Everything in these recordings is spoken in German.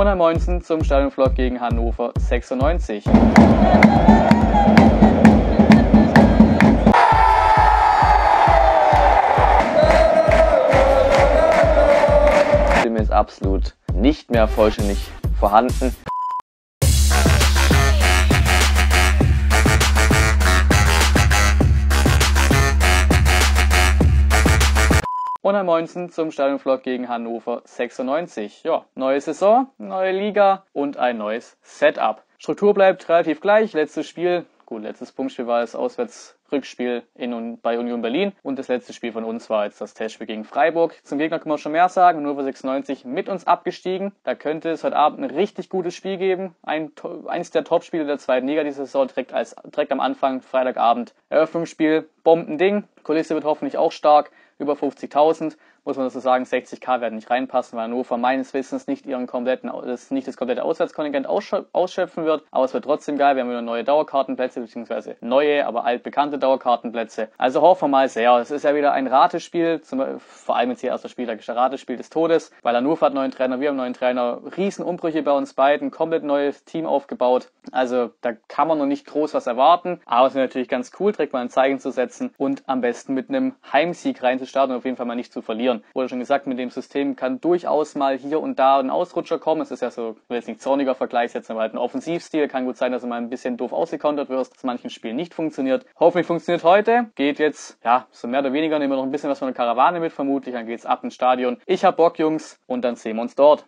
und am 19. zum Stadionvlog gegen Hannover 96. Die Stimme ist absolut nicht mehr vollständig vorhanden. Und am 19. zum Stadionvlog gegen Hannover 96. Ja, neue Saison, neue Liga und ein neues Setup. Struktur bleibt relativ gleich. Letztes Spiel, gut, letztes Punktspiel war das Auswärtsrückspiel bei Union Berlin. Und das letzte Spiel von uns war jetzt das Testspiel gegen Freiburg. Zum Gegner können wir schon mehr sagen. Hannover 96 mit uns abgestiegen. Da könnte es heute Abend ein richtig gutes Spiel geben. Eins der Topspiele der zweiten Liga dieser Saison, direkt am Anfang, Freitagabend. Eröffnungsspiel, Bombending. Kulisse wird hoffentlich auch stark. Über 50.000, muss man dazu sagen, 60.000 werden nicht reinpassen, weil Hannover meines Wissens nicht das komplette Auswärtskontingent ausschöpfen wird. Aber es wird trotzdem geil, wir haben wieder neue Dauerkartenplätze, beziehungsweise neue, aber altbekannte Dauerkartenplätze. Also hoffen wir mal sehr. Es ist ja wieder ein Ratespiel, vor allem jetzt hier erster Spieltag, ein Ratespiel des Todes, weil Hannover hat einen neuen Trainer, wir haben einen neuen Trainer, Riesenumbrüche bei uns beiden, komplett neues Team aufgebaut. Also da kann man noch nicht groß was erwarten, aber es ist natürlich ganz cool, direkt mal ein Zeichen zu setzen und am besten mit einem Heimsieg reinzuschauen. Starten und auf jeden Fall mal nicht zu verlieren. Wurde schon gesagt, mit dem System kann durchaus mal hier und da ein Ausrutscher kommen. Es ist ja so, ich will jetzt nicht zorniger Vergleich setzen, aber halt ein Offensivstil. Kann gut sein, dass du mal ein bisschen doof ausgecountert wirst, dass manchen Spielen nicht funktioniert. Hoffentlich funktioniert heute. Geht jetzt, ja, so mehr oder weniger, nehmen wir noch ein bisschen was von der Karawane mit, vermutlich. Dann geht's ab ins Stadion. Ich hab Bock, Jungs, und dann sehen wir uns dort.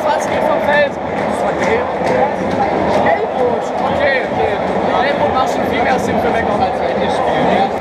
25 geht vom Feld. Okay. Helmut, okay, okay. Helmut macht schon viel mehr Sinn für Becker als wenn wir spielen.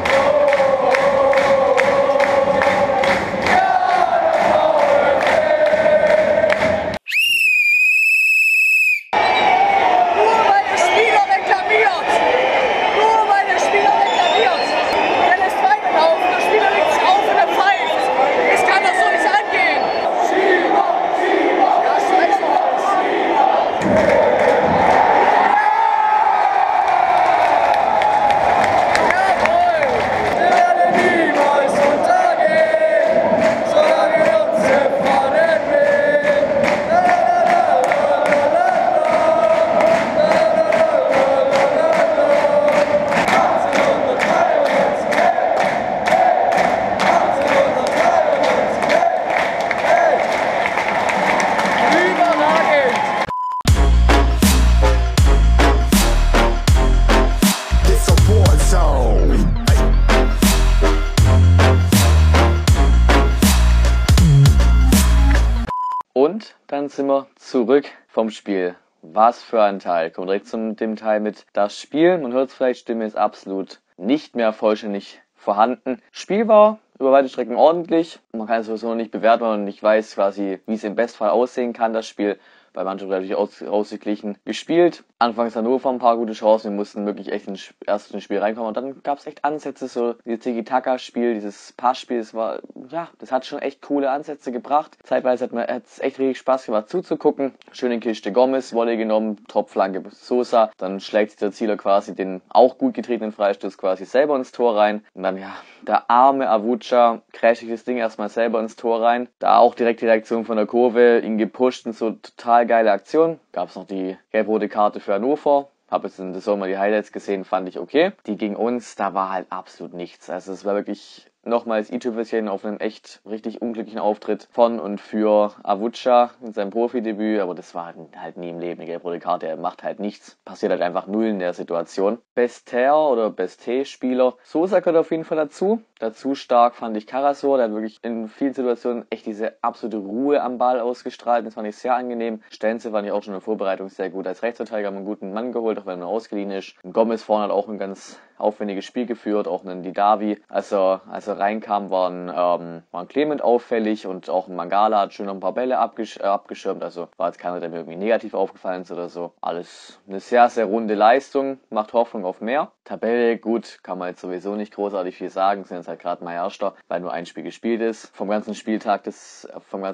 Und dann sind wir zurück vom Spiel. Was für ein Teil. Kommen direkt zu dem Teil mit das Spiel. Man hört es vielleicht, Stimme ist absolut nicht mehr vollständig vorhanden. Spiel war über weite Strecken ordentlich. Man kann es sowieso noch nicht bewerten, weil man nicht weiß quasi, wie es im Bestfall aussehen kann, das Spiel. Bei manchen natürlich ausgeglichen gespielt. Anfangs Hannover ein paar gute Chancen. Wir mussten wirklich echt ins erste Spiel reinkommen. Und dann gab es echt Ansätze, so dieses Tiki-Taka-Spiel, dieses Passspiel. Das war, ja, das hat schon echt coole Ansätze gebracht. Zeitweise hat es echt richtig Spaß gemacht zuzugucken. Schöne Kiste Gomez, Volley genommen, Topflanke Sosa. Dann schlägt sich der Zieler quasi den auch gut getretenen Freistoß quasi selber ins Tor rein. Und dann, ja, der arme Avuccha crasht sich das Ding erstmal selber ins Tor rein. Da auch direkt die Reaktion von der Kurve, ihn gepusht und so total geile Aktion. Gab es noch die gelb-rote Karte für Hannover. Habe jetzt im Sommer die Highlights gesehen, fand ich okay. Die gegen uns, da war halt absolut nichts. Also es war wirklich nochmals i-Tüpfelchen auf einem echt richtig unglücklichen Auftritt von und für Avuccha in seinem Profidebüt. Aber das war halt nie im Leben eine gelb-rote Karte. Er macht halt nichts. Passiert halt einfach null in der Situation. Bester oder Beste-Spieler. Sosa gehört auf jeden Fall dazu. Dazu stark fand ich Karasor. Der hat wirklich in vielen Situationen echt diese absolute Ruhe am Ball ausgestrahlt. Das fand ich sehr angenehm. Stenze fand ich auch schon in der Vorbereitung sehr gut. Als Rechtsverteidiger haben wir einen guten Mann geholt, auch wenn er ausgeliehen ist. Und Gomez vorne hat auch ein ganz aufwendiges Spiel geführt. Auch einen Didavi. Als er reinkam, waren Clement auffällig und auch ein Mangala hat schön noch ein paar Bälle abgeschirmt. Also war jetzt keiner, der mir irgendwie negativ aufgefallen ist oder so. Alles eine sehr, sehr runde Leistung. Macht Hoffnung auf mehr. Tabelle, gut, kann man jetzt sowieso nicht großartig viel sagen. Sind jetzt halt gerade mal Erster, weil nur ein Spiel gespielt ist. Vom ganzen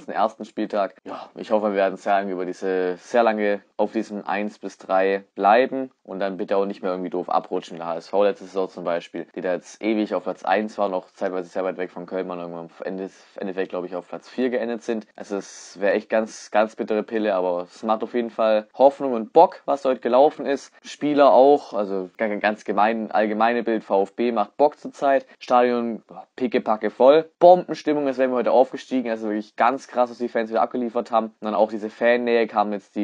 ersten Spieltag. Ja, ich hoffe, wir werden sehr lange auf diesem 1-3 bleiben und dann bitte auch nicht mehr irgendwie doof abrutschen. Der HSV letzte Saison zum Beispiel, die da jetzt ewig auf Platz 1 war, noch zeitweise sehr weit weg von Köln, man irgendwann am Endeffekt, glaube ich, auf Platz 4 geendet sind. Also es wäre echt ganz, ganz bittere Pille, aber es macht auf jeden Fall Hoffnung und Bock, was heute gelaufen ist. Spieler auch, also ganz gemein, allgemeine Bild, VfB macht Bock zurzeit. Stadion pickepacke voll. Bombenstimmung, als wären wir heute aufgestiegen. Also wirklich ganz krass, was die Fans wieder abgeliefert haben. Und dann auch diese Fannähe kamen jetzt die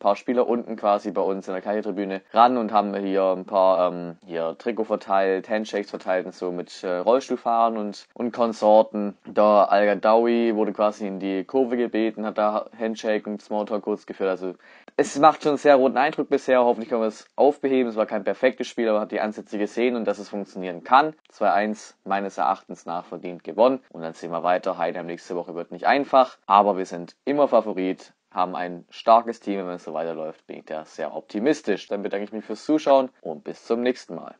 paar Spieler unten quasi bei uns in der Kaisertribüne ran und haben hier ein paar hier Trikot verteilt, Handshakes verteilt und so mit Rollstuhlfahrern und Konsorten. Der Al-Gaddaoui wurde quasi in die Kurve gebeten, hat da Handshake und Smalltalk kurz geführt. Also es macht schon einen sehr roten Eindruck bisher. Hoffentlich können wir es aufbeheben. Es war kein perfektes Spiel, aber man hat die Ansätze gesehen und dass es funktionieren kann. 2-1 meines Erachtens nach verdient gewonnen. Und dann sehen wir weiter. Heidenheim nächste Woche wird nicht einfach, aber wir sind immer Favorit. Haben ein starkes Team, wenn es so weiterläuft, bin ich da sehr optimistisch. Dann bedanke ich mich fürs Zuschauen und bis zum nächsten Mal.